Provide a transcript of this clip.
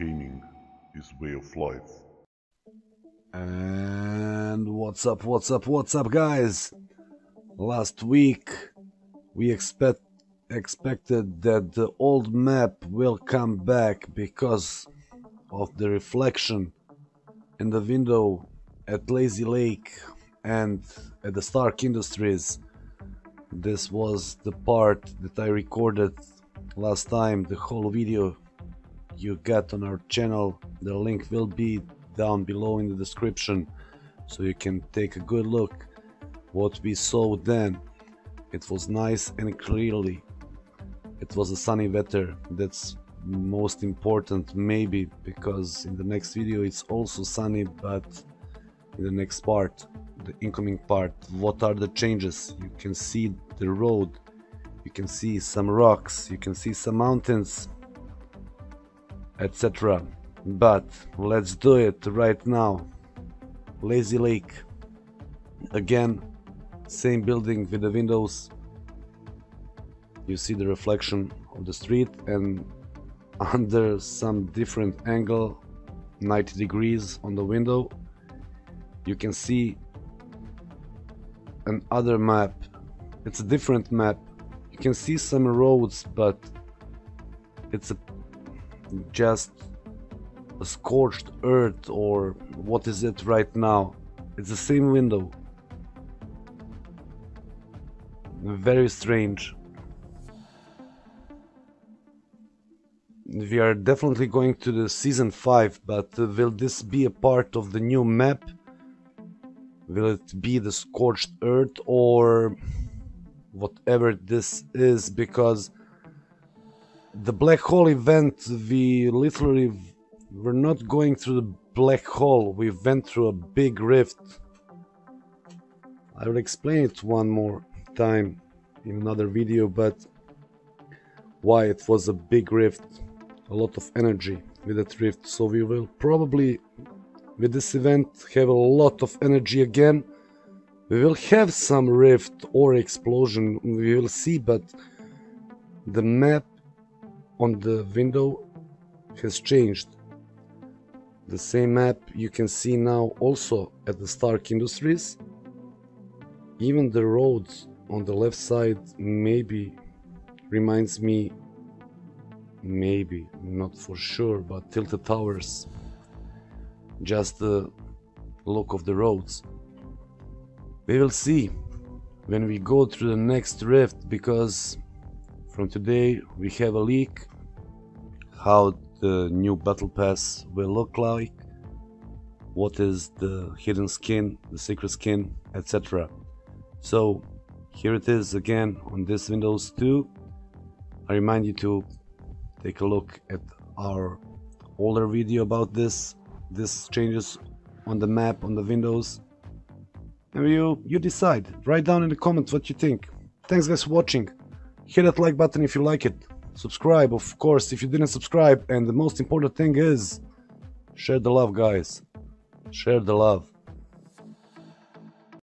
caning his way of life. And what's up guys? Last week we expected that the old map will come back because of the reflection in the window at Lazy Lake and at the Stark Industries. This was the part that I recorded last time. The whole video you got on our channel, the link will be down below in the description, so you can take a good look what we saw then. It was nice and clearly it was a sunny weather. That's most important, maybe, because in the next video it's also sunny, but in the next part, the incoming part, what are the changes? You can see the road, you can see some rocks, you can see some mountains, etc. But let's do it right now. Lazy Lake again, same building with the windows. You see the reflection of the street, and under some different angle, 90 degrees on the window, you can see another map. It's a different map. You can see some roads, but it's just a scorched earth, or what is it right now? It's the same window. Very strange. We are definitely going to the season 5, but will this be a part of the new map? Will it be the scorched earth or whatever this is? Because the black hole event, we literally we're not going through the black hole, we went through a big rift. I will explain it one more time in another video, but why it was a big rift, a lot of energy with that rift. So we will probably, with this event, have a lot of energy again. We will have some rift or explosion, we will see, but the map on the window has changed. The same map you can see now also at the Stark Industries. Even the roads on the left side maybe reminds me, maybe, not for sure, but Tilted Towers. Just the look of the roads. We will see when we go through the next rift, because from today we have a leak how the new battle pass will look like, what is the hidden skin, the secret skin, etc. So here it is again on this Windows 2. I remind you to take a look at our older video about this changes on the map, on the windows, and you decide. Write down in the comments what you think. Thanks guys for watching. Hit that like button if you like it. Subscribe, of course, if you didn't subscribe, and the most important thing is share the love, guys. Share the love.